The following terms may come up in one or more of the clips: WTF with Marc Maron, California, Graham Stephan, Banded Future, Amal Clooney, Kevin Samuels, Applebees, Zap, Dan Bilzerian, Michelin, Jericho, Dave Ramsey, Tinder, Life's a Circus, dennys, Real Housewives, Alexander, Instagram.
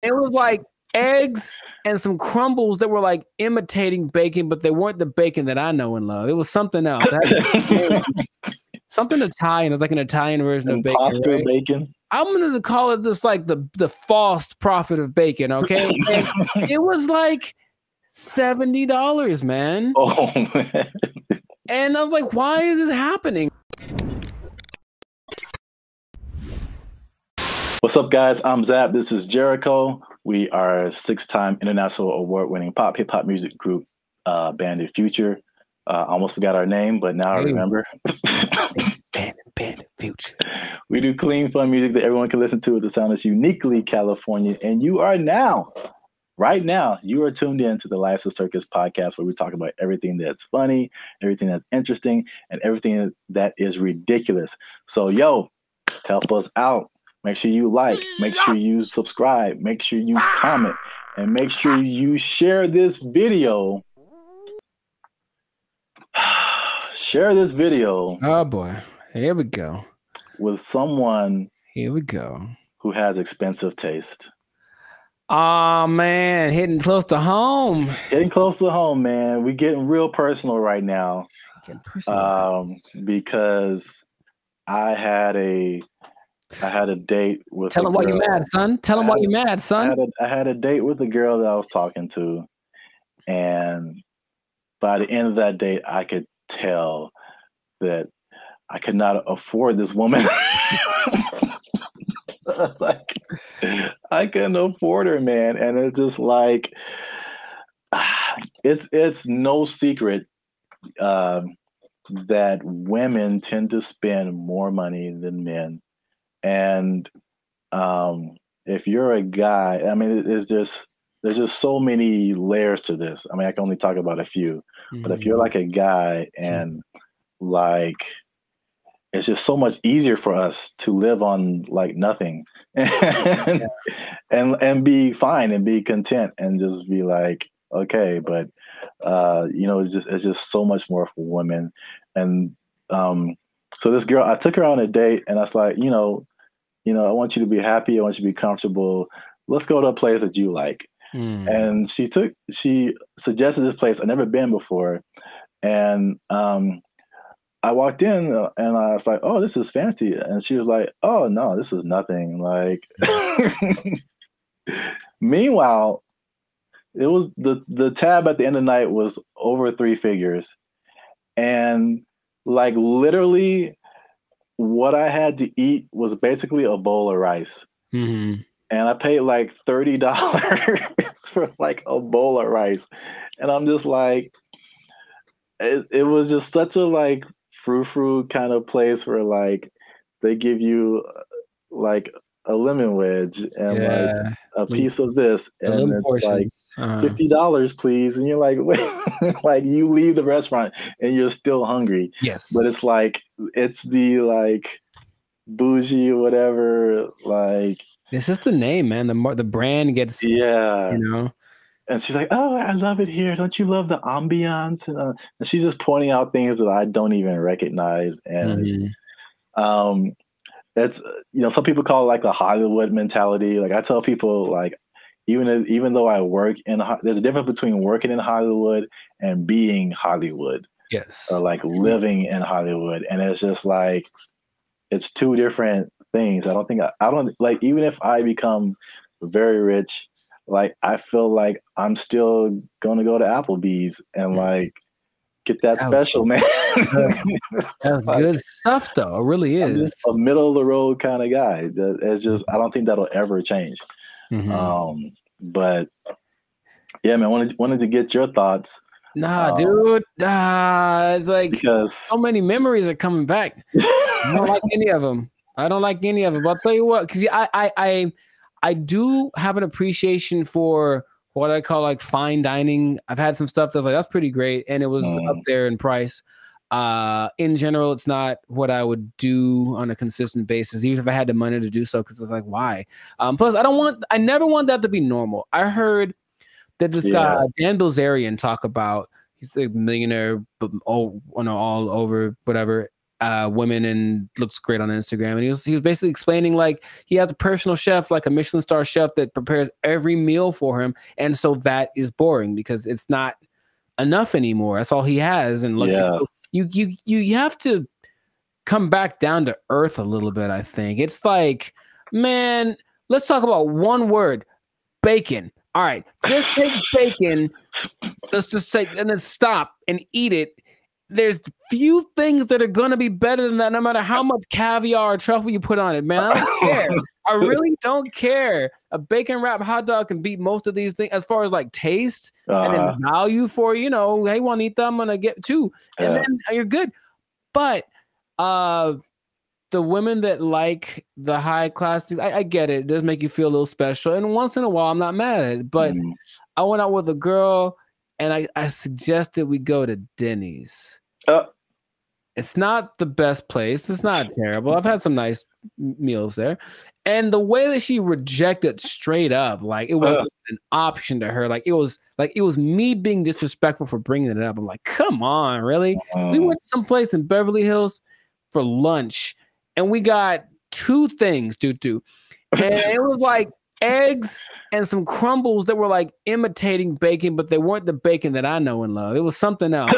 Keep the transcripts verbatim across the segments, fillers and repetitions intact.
It was like eggs and some crumbles that were like imitating bacon, but they weren't the bacon that I know and love. It was something else. That, something Italian. It's like an Italian version and of bacon. Pasta right? bacon. I'm going to call it this like the, the false prophet of bacon, okay? And it was like seventy dollars, man. Oh, man. And I was like, why is this happening? What's up, guys? I'm Zap. This is Jericho. We are a six-time international award-winning pop hip-hop music group, uh, Banded Future. Uh, I almost forgot our name, but now hey. I remember. Banded, Banded Future. We do clean, fun music that everyone can listen to with a sound that's uniquely California. And you are now, right now, you are tuned in to the Life's a Circus podcast, where we talk about everything that's funny, everything that's interesting, and everything that is ridiculous. So, yo, help us out. Make sure you like, make sure you subscribe, make sure you comment, and make sure you share this video. Share this video. Oh boy, here we go. With someone. Here we go. Who has expensive taste. Oh man, hitting close to home. Hitting close to home, man. We're getting real personal right now. Getting personal. Um, because I had a. I had a date with. Tell him why you're mad, son. Tell him why you're mad, son. I had, a, I had a date with a girl that I was talking to, and by the end of that date, I could tell that I could not afford this woman. Like, I couldn't afford her, man. And it's just like, it's it's no secret uh, that women tend to spend more money than men. And um, if you're a guy, I mean, there's just there's just so many layers to this. I mean, I can only talk about a few. Mm-hmm. But if you're like a guy, and mm-hmm. like, it's just so much easier for us to live on like nothing, and, yeah. and and be fine and be content and just be like, okay. But uh, you know, it's just it's just so much more for women. And um, so this girl, I took her on a date, and I was like, you know. You know, I want you to be happy. I want you to be comfortable. Let's go to a place that you like. Mm. And she took, she suggested this place I've never been before. And um, I walked in, and I was like, oh, this is fancy. And she was like, oh, no, this is nothing. Like, meanwhile, it was the, the tab at the end of the night was over three figures. And like literally, what I had to eat was basically a bowl of rice. Mm-hmm. And I paid like thirty dollars for like a bowl of rice. And I'm just like, it, it was just such a like frou-frou kind of place where like they give you like a lemon wedge and yeah. like a piece of this. And it's portions. Like uh-huh. fifty dollars, please. And you're like, wait, like you leave the restaurant and you're still hungry. Yes. But it's like, it's the like bougie whatever, like it's just the name, man. The the brand gets yeah, you know. And she's like, "Oh, I love it here. Don't you love the ambiance?" And, uh, and she's just pointing out things that I don't even recognize. And mm-hmm. um, that's you know, some people call it like the Hollywood mentality. Like I tell people, like even as, even though I work in, there's a difference between working in Hollywood and being Hollywood. Yes. Or like living in Hollywood. And it's just like, it's two different things. I don't think, I, I don't like, even if I become very rich, like I feel like I'm still going to go to Applebees and like get that Applebee's. Special, man. That's like, good stuff though. It really is. A middle of the road kind of guy. It's just, I don't think that'll ever change. Mm-hmm. Um, but yeah, man, I wanted, wanted to get your thoughts. Nah, um, dude. Uh, it's like because... so many memories are coming back. I don't like any of them. I don't like any of them. But I'll tell you what, because I, I, I, I do have an appreciation for what I call like fine dining. I've had some stuff that's like, that's pretty great. And it was mm. up there in price. Uh, in general, it's not what I would do on a consistent basis, even if I had the money to do so, because it's like, why? Um, plus, I don't want, I never want that to be normal. I heard that this yeah. guy, Dan Bilzerian, talk about, he's a millionaire, but all, all over, whatever. uh, women and looks great on Instagram. And he was, he was basically explaining, like, he has a personal chef, like a Michelin star chef that prepares every meal for him. And so that is boring because it's not enough anymore. That's all he has. And luxury. Yeah. you, you, you have to come back down to earth a little bit. I think it's like, man, let's talk about one word, bacon. All right, just take bacon. Let's just take and then stop and eat it. There's few things that are going to be better than that, no matter how much caviar or truffle you put on it, man. I don't care. I really don't care. A bacon wrap hot dog can beat most of these things as far as like taste uh, and then value for, you know, hey, want to eat that? I'm going to get two. And yeah. then you're good. But uh, the women that like the high class, I, I get it. It does make you feel a little special. And once in a while, I'm not mad at it. But mm. I went out with a girl, and I, I suggested we go to Dennys. Uh, it's not the best place. It's not terrible. I've had some nice meals there. And the way that she rejected straight up, like it wasn't uh, an option to her. Like it was like it was me being disrespectful for bringing it up. I'm like, come on, really? Uh, we went someplace in Beverly Hills for lunch, and we got two things, doo-doo. And it was like eggs and some crumbles that were like imitating bacon, but they weren't the bacon that I know and love. It was something else.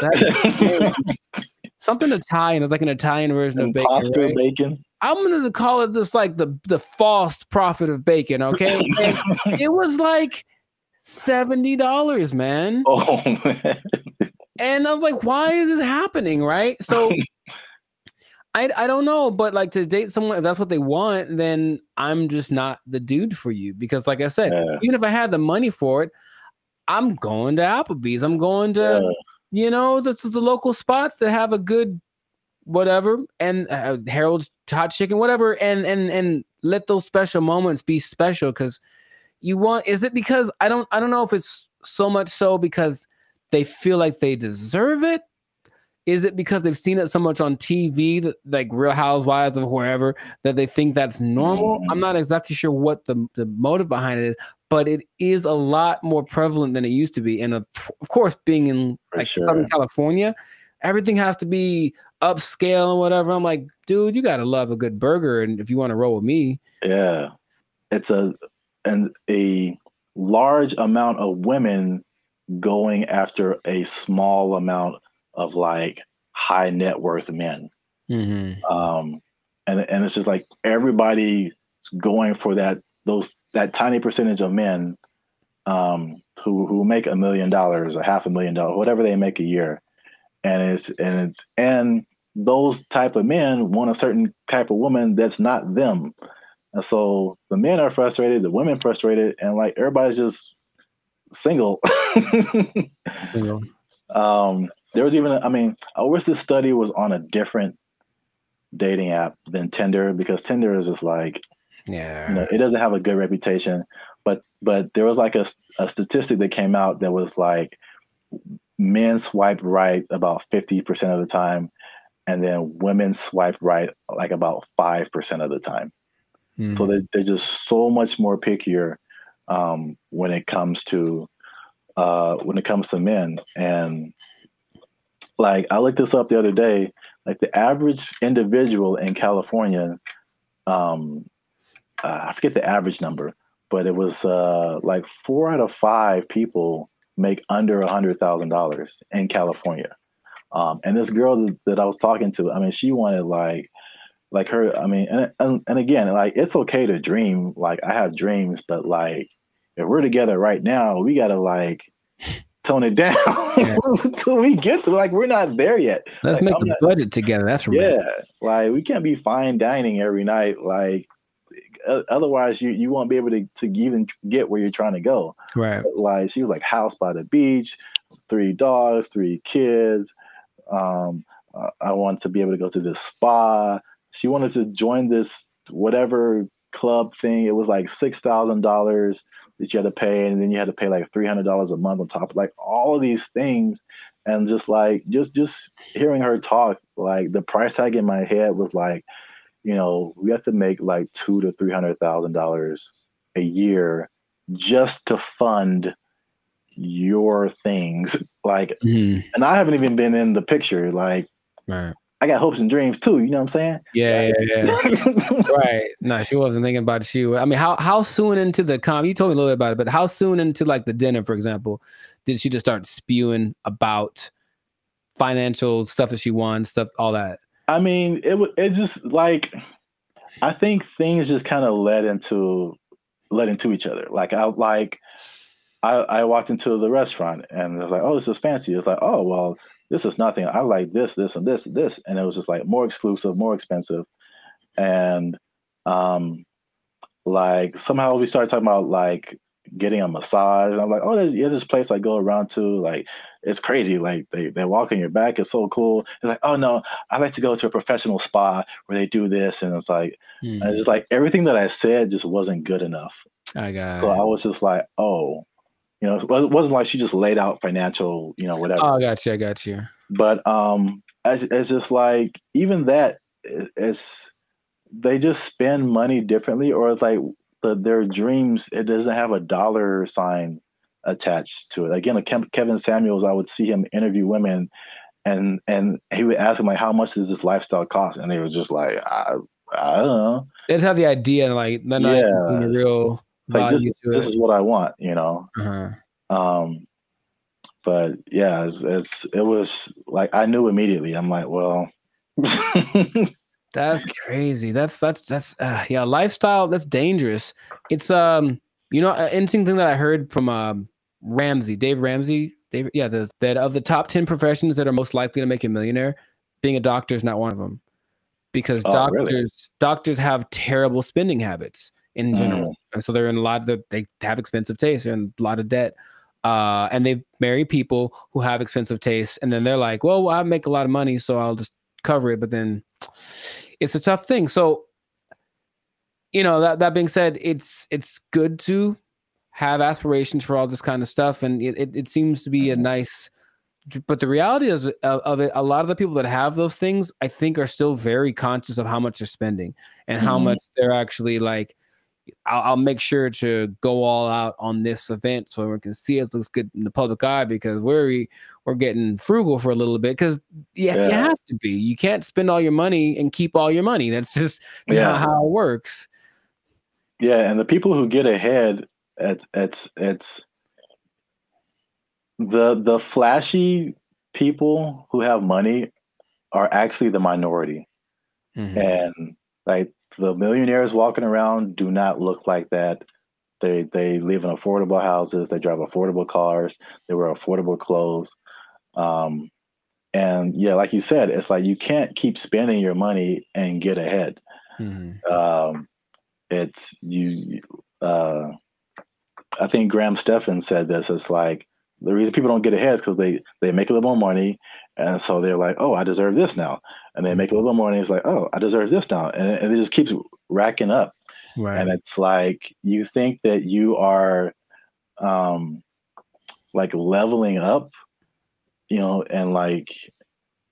Something Italian. It's like an Italian version and of bacon, right? bacon. I'm going to call it this, like the, the false prophet of bacon, okay? And it was like seventy dollars, man. Oh, man. And I was like, why is this happening, right? So I, I don't know, but like to date someone, if that's what they want, then I'm just not the dude for you. Because like I said, yeah. even if I had the money for it, I'm going to Applebees. I'm going to, yeah. you know, this is the local spots that have a good whatever and uh, Harold's hot chicken, whatever. And, and, and let those special moments be special. Cause you want, is it because I don't, I don't know if it's so much so because they feel like they deserve it. Is it because they've seen it so much on T V, that, like Real Housewives or wherever, that they think that's normal? I'm not exactly sure what the, the motive behind it is, but it is a lot more prevalent than it used to be. And of, of course, being in like sure. Southern California, everything has to be upscale and whatever. I'm like, dude, you got to love a good burger. And if you want to roll with me. Yeah. It's a, and a large amount of women going after a small amount of like high net worth men. Mm-hmm. um, and, and it's just like everybody's going for that, those, that tiny percentage of men um, who, who make a million dollars or half a million dollars, whatever they make a year. And it's, and it's, and those type of men want a certain type of woman that's not them. And so the men are frustrated, the women frustrated, and like everybody's just single. single. Um, There was even, a, I mean, I wish this study was on a different dating app than Tinder, because Tinder is just like, yeah, you know, it doesn't have a good reputation. But but there was like a, a statistic that came out that was like men swipe right about fifty percent of the time, and then women swipe right like about five percent of the time. Mm-hmm. So they, they're just so much more pickier um, when it comes to uh, when it comes to men. And like I looked this up the other day, like the average individual in California, um, uh, I forget the average number, but it was uh, like four out of five people make under one hundred thousand dollars in California. Um, and this girl that, that I was talking to, I mean, she wanted like, like her, I mean, and, and, and again, like it's okay to dream. Like I have dreams, but like if we're together right now, we gotta like, tone it down until we get to, like we're not there yet. Let's like, make I'm the not, budget together. That's right. Yeah, like we can't be fine dining every night. Like uh, otherwise, you you won't be able to to even get where you're trying to go. Right. But, like she was like house by the beach, three dogs, three kids. Um, uh, I wanted to be able to go to this spa. She wanted to join this whatever club thing. It was like six thousand dollars. That you had to pay, and then you had to pay like three hundred dollars a month on top of like all of these things, and just like just just hearing her talk, like the price tag in my head was like, you know, we have to make like two to three hundred thousand dollars a year just to fund your things, like, mm. and I haven't even been in the picture, like, right. I got hopes and dreams too. You know what I'm saying? Yeah, yeah, yeah. Right. No, she wasn't thinking about you. I mean, how how soon into the com? You told me a little bit about it, but how soon into like the dinner, for example, did she just start spewing about financial stuff that she won, stuff, all that? I mean, it was. It just like, I think things just kind of led into led into each other. Like I like, I I walked into the restaurant and it was like, oh, this is fancy. It's like, oh, well, this is nothing. I like this, this, and this, and this. And it was just like more exclusive, more expensive. And um, like somehow we started talking about like getting a massage. And I'm like, oh, there's, yeah, this place I go around to. Like, it's crazy. Like they, they walk on your back. It's so cool. It's like, oh no, I like to go to a professional spa where they do this. And it's like, mm. it's just like everything that I said just wasn't good enough. I got it. So I was just like, oh. You know, it wasn't like she just laid out financial, you know, whatever. Oh, I got you. I got you. But um, it's, it's just like, even that, it's, they just spend money differently, or it's like the, their dreams, it doesn't have a dollar sign attached to it. Again, Kevin Samuels, I would see him interview women and and he would ask them, like, how much does this lifestyle cost? And they were just like, I, I don't know. They just have the idea, like, they're not yeah. real... Like this, this is what I want, you know. Uh-huh. Um, but yeah, it's, it's it was like I knew immediately. I'm like, well, that's crazy. That's that's that's uh, yeah, lifestyle. That's dangerous. It's um, you know, an interesting thing that I heard from um Ramsey, Dave Ramsey, Dave, yeah, the, that of the top ten professions that are most likely to make you a millionaire, being a doctor is not one of them, because oh, doctors really? doctors have terrible spending habits in general. Mm. And so they're in a lot of the, they have expensive tastes and a lot of debt. Uh, and they marry people who have expensive tastes. And then they're like, well, well, I make a lot of money, so I'll just cover it. But then it's a tough thing. So, you know, that, that being said, it's, it's good to have aspirations for all this kind of stuff. And it, it, it seems to be a nice, but the reality is of, of it, a lot of the people that have those things, I think are still very conscious of how much they're spending and mm-hmm. how much they're actually like, I'll, I'll make sure to go all out on this event so everyone can see it. It looks good in the public eye because we're we're getting frugal for a little bit, because yeah, yeah. you have to be. You can't spend all your money and keep all your money. That's just yeah. not how it works. Yeah, and the people who get ahead, it's it's it's the the flashy people who have money are actually the minority, mm-hmm. and like. The millionaires walking around do not look like that. They they live in affordable houses. They drive affordable cars. They wear affordable clothes. Um, and yeah, like you said, it's like you can't keep spending your money and get ahead. Mm-hmm. Um, it's you. Uh, I think Graham Stephan said this. It's like the reason people don't get ahead is because they they make a little more money. And so they're like, oh, I deserve this now. And they make a little more money. It's like, oh, I deserve this now. And it, and it just keeps racking up. Right. And it's like, you think that you are um, like leveling up, you know, and like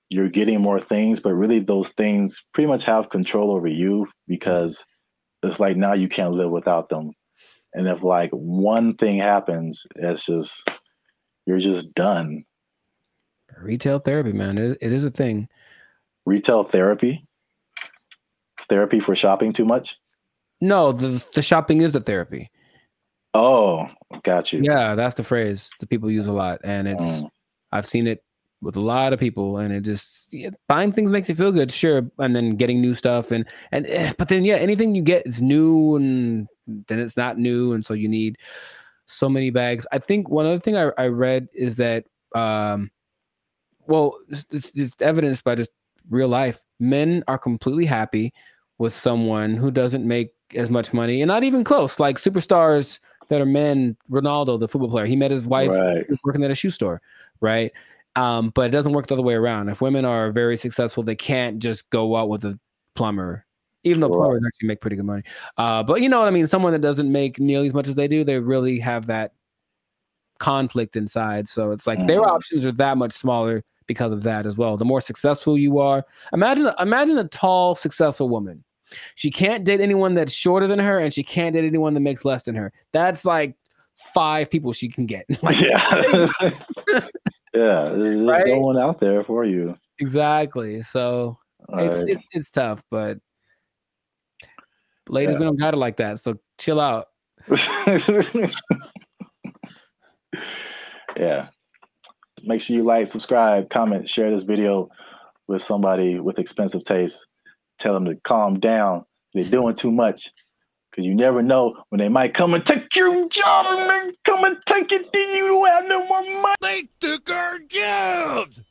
you're getting more things, but really those things pretty much have control over you, because it's like, now you can't live without them. And if like one thing happens, it's just, you're just done. Retail therapy, man. It, it is a thing. Retail therapy? Therapy for shopping too much? No, the, the shopping is a therapy. Oh, got you. Yeah, that's the phrase that people use a lot. And it's, mm. I've seen it with a lot of people, and it just, yeah, buying things makes you feel good, sure. And then getting new stuff. And, and, but then, yeah, anything you get is new, and then it's not new. And so you need so many bags. I think one other thing I, I read is that, um, well, it's, it's evidenced by just real life. Men are completely happy with someone who doesn't make as much money, and not even close. Like superstars that are men, Ronaldo, the football player, he met his wife right. working at a shoe store, right? Um, but it doesn't work the other way around. If women are very successful, they can't just go out with a plumber, even though right. plumbers actually make pretty good money. Uh, but you know what I mean? Someone that doesn't make nearly as much as they do, they really have that conflict inside. So it's like mm-hmm. their options are that much smaller because of that as well. The more successful you are, imagine imagine a tall, successful woman. She can't date anyone that's shorter than her, and she can't date anyone that makes less than her. That's like five people she can get. Like, yeah. Yeah. There's, there's right? no one out there for you. Exactly. So it's, right. it's it's tough, but ladies, yeah. we don't got it like that. So chill out. Yeah. Make sure you like, subscribe, comment, share this video with somebody with expensive taste. Tell them to calm down. They're doing too much. Because you never know when they might come and take your job and come and take it. Then you don't have no more money. They took our jobs.